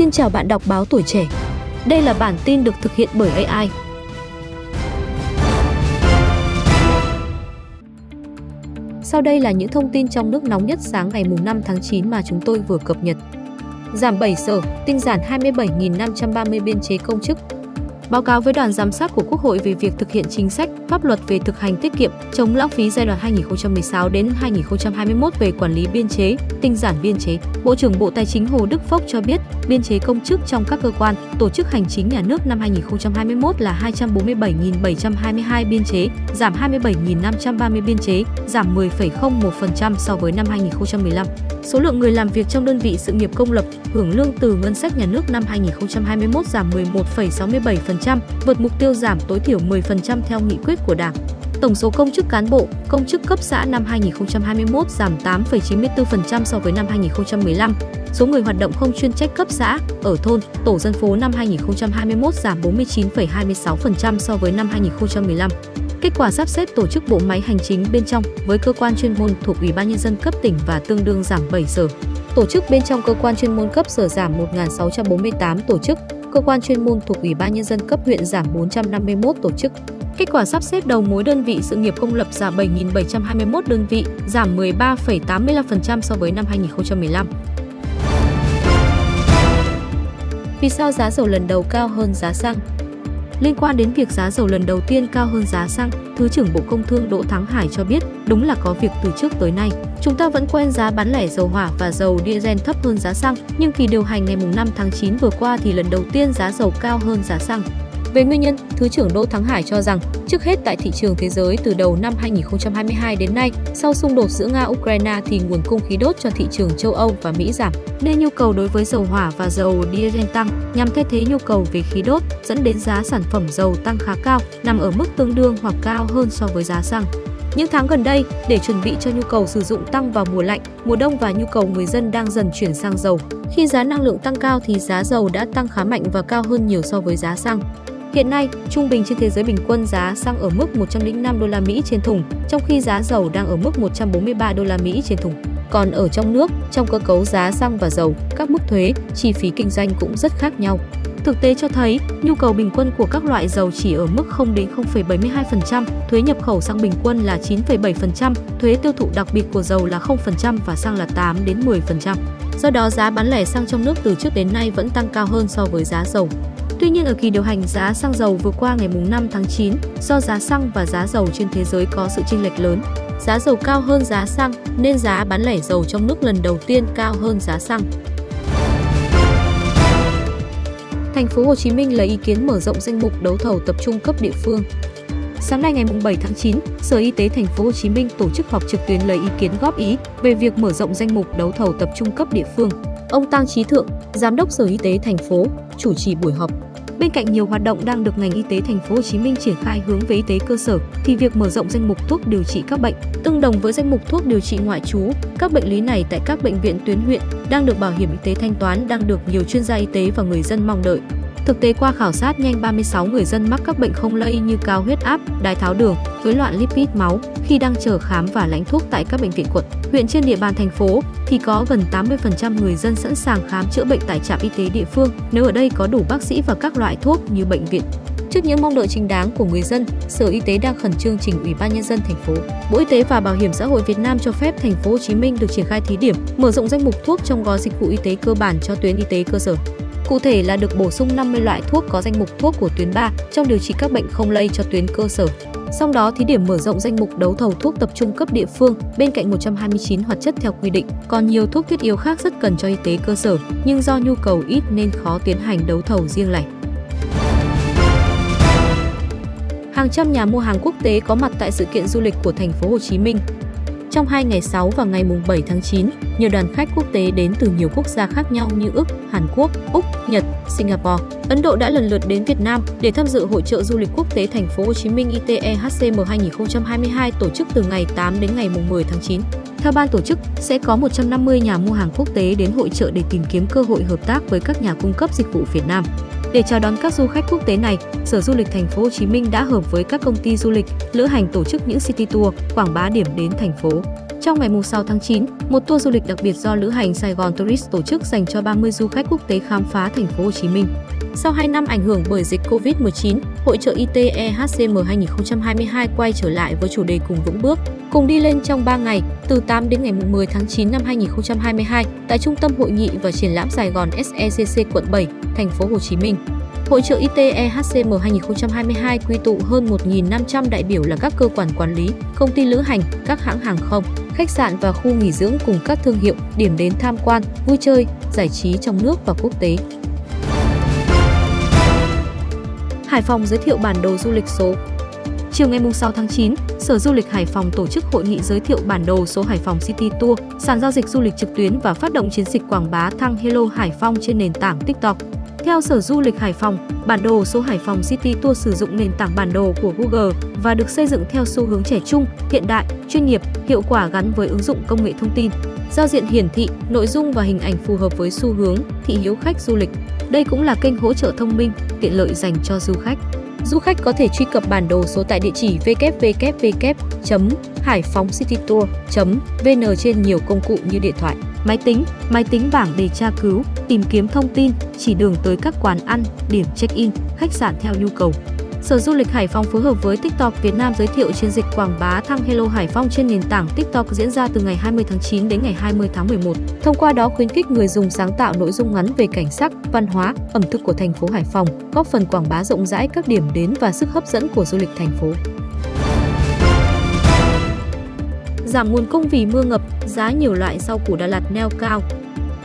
Xin chào bạn đọc Báo Tuổi Trẻ. Đây là bản tin được thực hiện bởi AI. Sau đây là những thông tin trong nước nóng nhất sáng ngày 5 tháng 9 mà chúng tôi vừa cập nhật. Giảm 7 sở, tinh giản 27.530 biên chế công chức. Báo cáo với đoàn giám sát của Quốc hội về việc thực hiện chính sách, pháp luật về thực hành tiết kiệm, chống lãng phí giai đoạn 2016 đến 2021 về quản lý biên chế, tinh giản biên chế, Bộ trưởng Bộ Tài chính Hồ Đức Phốc cho biết, biên chế công chức trong các cơ quan, tổ chức hành chính nhà nước năm 2021 là 247.722 biên chế, giảm 27.530 biên chế, giảm 10,01% so với năm 2015. Số lượng người làm việc trong đơn vị sự nghiệp công lập hưởng lương từ ngân sách nhà nước năm 2021 giảm 11,67%, vượt mục tiêu giảm tối thiểu 10% theo nghị quyết của Đảng. Tổng số công chức cán bộ, công chức cấp xã năm 2021 giảm 8,94% so với năm 2015. Số người hoạt động không chuyên trách cấp xã, ở thôn, tổ dân phố năm 2021 giảm 49,26% so với năm 2015. Kết quả sắp xếp tổ chức bộ máy hành chính bên trong với cơ quan chuyên môn thuộc Ủy ban Nhân dân cấp tỉnh và tương đương giảm 7 sở. Tổ chức bên trong cơ quan chuyên môn cấp sở giảm 1.648 tổ chức, cơ quan chuyên môn thuộc Ủy ban Nhân dân cấp huyện giảm 451 tổ chức. Kết quả sắp xếp đầu mối đơn vị sự nghiệp công lập giảm 7.721 đơn vị, giảm 13,85% so với năm 2015. Vì sao giá dầu lần đầu cao hơn giá xăng? Liên quan đến việc giá dầu lần đầu tiên cao hơn giá xăng, Thứ trưởng Bộ Công Thương Đỗ Thắng Hải cho biết, đúng là có việc từ trước tới nay. Chúng ta vẫn quen giá bán lẻ dầu hỏa và dầu diesel thấp hơn giá xăng, nhưng kỳ điều hành ngày 5 tháng 9 vừa qua thì lần đầu tiên giá dầu cao hơn giá xăng. Về nguyên nhân, Thứ trưởng Đỗ Thắng Hải cho rằng, trước hết tại thị trường thế giới từ đầu năm 2022 đến nay, sau xung đột giữa Nga-Ukraine thì nguồn cung khí đốt cho thị trường châu Âu và Mỹ giảm, nên nhu cầu đối với dầu hỏa và dầu diesel tăng nhằm thay thế nhu cầu về khí đốt, dẫn đến giá sản phẩm dầu tăng khá cao, nằm ở mức tương đương hoặc cao hơn so với giá xăng. Những tháng gần đây, để chuẩn bị cho nhu cầu sử dụng tăng vào mùa lạnh, mùa đông và nhu cầu người dân đang dần chuyển sang dầu, khi giá năng lượng tăng cao thì giá dầu đã tăng khá mạnh và cao hơn nhiều so với giá xăng. Hiện nay, trung bình trên thế giới bình quân giá xăng ở mức 105 đô la Mỹ trên thùng, trong khi giá dầu đang ở mức 143 đô la Mỹ trên thùng. Còn ở trong nước, trong cơ cấu giá xăng và dầu, các mức thuế, chi phí kinh doanh cũng rất khác nhau. Thực tế cho thấy, nhu cầu bình quân của các loại dầu chỉ ở mức 0 đến 0,72%, thuế nhập khẩu xăng bình quân là 9,7%, thuế tiêu thụ đặc biệt của dầu là 0% và xăng là 8 đến 10%. Do đó, giá bán lẻ xăng trong nước từ trước đến nay vẫn tăng cao hơn so với giá dầu. Tuy nhiên, ở kỳ điều hành giá xăng dầu vừa qua ngày 5 tháng 9, do giá xăng và giá dầu trên thế giới có sự chênh lệch lớn, giá dầu cao hơn giá xăng nên giá bán lẻ dầu trong nước lần đầu tiên cao hơn giá xăng. Thành phố Hồ Chí Minh lấy ý kiến mở rộng danh mục đấu thầu tập trung cấp địa phương. Sáng nay ngày 7 tháng 9, Sở Y tế Thành phố Hồ Chí Minh tổ chức họp trực tuyến lấy ý kiến góp ý về việc mở rộng danh mục đấu thầu tập trung cấp địa phương. Ông Tăng Chí Thượng, Giám đốc Sở Y tế thành phố, chủ trì buổi họp. Bên cạnh nhiều hoạt động đang được ngành y tế Thành phố Hồ Chí Minh triển khai hướng về y tế cơ sở, thì việc mở rộng danh mục thuốc điều trị các bệnh tương đồng với danh mục thuốc điều trị ngoại trú, các bệnh lý này tại các bệnh viện tuyến huyện đang được bảo hiểm y tế thanh toán đang được nhiều chuyên gia y tế và người dân mong đợi. Thực tế qua khảo sát nhanh 36 người dân mắc các bệnh không lây như cao huyết áp, đái tháo đường, rối loạn lipid máu khi đang chờ khám và lãnh thuốc tại các bệnh viện quận, huyện trên địa bàn thành phố thì có gần 80% người dân sẵn sàng khám chữa bệnh tại trạm y tế địa phương nếu ở đây có đủ bác sĩ và các loại thuốc như bệnh viện. Trước những mong đợi chính đáng của người dân, Sở Y tế đang khẩn trương trình Ủy ban Nhân dân thành phố, Bộ Y tế và Bảo hiểm xã hội Việt Nam cho phép Thành phố Hồ Chí Minh được triển khai thí điểm mở rộng danh mục thuốc trong gói dịch vụ y tế cơ bản cho tuyến y tế cơ sở. Cụ thể là được bổ sung 50 loại thuốc có danh mục thuốc của tuyến 3 trong điều trị các bệnh không lây cho tuyến cơ sở. Song đó thí điểm mở rộng danh mục đấu thầu thuốc tập trung cấp địa phương bên cạnh 129 hoạt chất theo quy định. Còn nhiều thuốc thiết yếu khác rất cần cho y tế cơ sở, nhưng do nhu cầu ít nên khó tiến hành đấu thầu riêng lẻ. Hàng trăm nhà mua hàng quốc tế có mặt tại sự kiện du lịch của Thành phố Hồ Chí Minh. Trong hai ngày 6 và ngày 7 tháng 9, nhiều đoàn khách quốc tế đến từ nhiều quốc gia khác nhau như Úc, Hàn Quốc, Úc, Nhật, Singapore, Ấn Độ đã lần lượt đến Việt Nam để tham dự hội chợ du lịch quốc tế Thành phố Hồ Chí Minh ITEHCM 2022 tổ chức từ ngày 8 đến ngày 10 tháng 9. Theo ban tổ chức, sẽ có 150 nhà mua hàng quốc tế đến hội chợ để tìm kiếm cơ hội hợp tác với các nhà cung cấp dịch vụ Việt Nam. Để chào đón các du khách quốc tế này, Sở Du lịch Thành phố Hồ Chí Minh đã hợp với các công ty du lịch, lữ hành tổ chức những city tour quảng bá điểm đến thành phố. Trong ngày 6 tháng 9, một tour du lịch đặc biệt do lữ hành Sài Gòn Tourist tổ chức dành cho 30 du khách quốc tế khám phá thành phố Hồ Chí Minh. Sau 2 năm ảnh hưởng bởi dịch Covid-19, hội chợ ITEHCM 2022 quay trở lại với chủ đề cùng vững bước, cùng đi lên trong 3 ngày, từ 8 đến ngày 10 tháng 9 năm 2022 tại Trung tâm Hội nghị và Triển lãm Sài Gòn SECC quận 7, thành phố Hồ Chí Minh. Hội chợ ITEHCM 2022 quy tụ hơn 1.500 đại biểu là các cơ quan quản lý, công ty lữ hành, các hãng hàng không, khách sạn và khu nghỉ dưỡng cùng các thương hiệu, điểm đến tham quan, vui chơi, giải trí trong nước và quốc tế. Hải Phòng giới thiệu bản đồ du lịch số. Chiều ngày 6 tháng 9, Sở Du lịch Hải Phòng tổ chức hội nghị giới thiệu bản đồ số Hải Phòng City Tour, sàn giao dịch du lịch trực tuyến và phát động chiến dịch quảng bá thăng Hello Hải Phòng trên nền tảng TikTok. Theo Sở Du lịch Hải Phòng, bản đồ số Hải Phòng City Tour sử dụng nền tảng bản đồ của Google và được xây dựng theo xu hướng trẻ trung, hiện đại, chuyên nghiệp, hiệu quả gắn với ứng dụng công nghệ thông tin. Giao diện hiển thị, nội dung và hình ảnh phù hợp với xu hướng, thị hiếu khách du lịch. Đây cũng là kênh hỗ trợ thông minh, tiện lợi dành cho du khách. Du khách có thể truy cập bản đồ số tại địa chỉ www.haiphongcitytour.vn trên nhiều công cụ như điện thoại, máy tính bảng để tra cứu, tìm kiếm thông tin, chỉ đường tới các quán ăn, điểm check-in, khách sạn theo nhu cầu. Sở Du lịch Hải Phòng phối hợp với TikTok Việt Nam giới thiệu chiến dịch quảng bá thăng Hello Hải Phòng trên nền tảng TikTok diễn ra từ ngày 20 tháng 9 đến ngày 20 tháng 11. Thông qua đó khuyến khích người dùng sáng tạo nội dung ngắn về cảnh sắc, văn hóa, ẩm thực của thành phố Hải Phòng, góp phần quảng bá rộng rãi các điểm đến và sức hấp dẫn của du lịch thành phố. Giảm nguồn cung vì mưa ngập, giá nhiều loại rau củ Đà Lạt neo cao.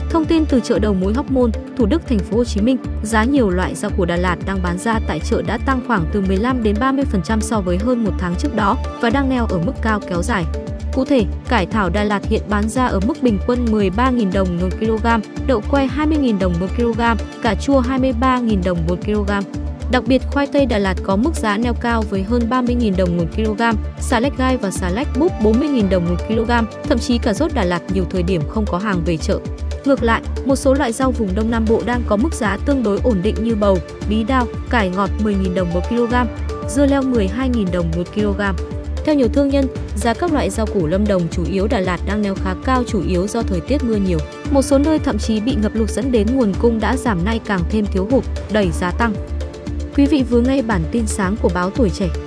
Thông tin từ chợ đầu mối Hóc Môn, Thủ Đức, thành phố Hồ Chí Minh, giá nhiều loại rau củ Đà Lạt đang bán ra tại chợ đã tăng khoảng từ 15 đến 30% so với hơn một tháng trước đó và đang neo ở mức cao kéo dài. Cụ thể, cải thảo Đà Lạt hiện bán ra ở mức bình quân 13.000 đồng 1 kg, đậu que 20.000 đồng 1 kg, cà chua 23.000 đồng 1 kg. Đặc biệt, khoai tây Đà Lạt có mức giá neo cao với hơn 30.000 đồng 1 kg, xà lách gai và xà lách búp 40.000 đồng 1 kg, thậm chí cà rốt Đà Lạt nhiều thời điểm không có hàng về chợ. Ngược lại, một số loại rau vùng Đông Nam Bộ đang có mức giá tương đối ổn định như bầu, bí đao, cải ngọt 10.000 đồng 1 kg, dưa leo 12.000 đồng 1 kg. Theo nhiều thương nhân, giá các loại rau củ Lâm Đồng chủ yếu Đà Lạt đang neo khá cao chủ yếu do thời tiết mưa nhiều. Một số nơi thậm chí bị ngập lụt dẫn đến nguồn cung đã giảm nay càng thêm thiếu hụt, đẩy giá tăng. Quý vị vừa nghe bản tin sáng của Báo Tuổi Trẻ.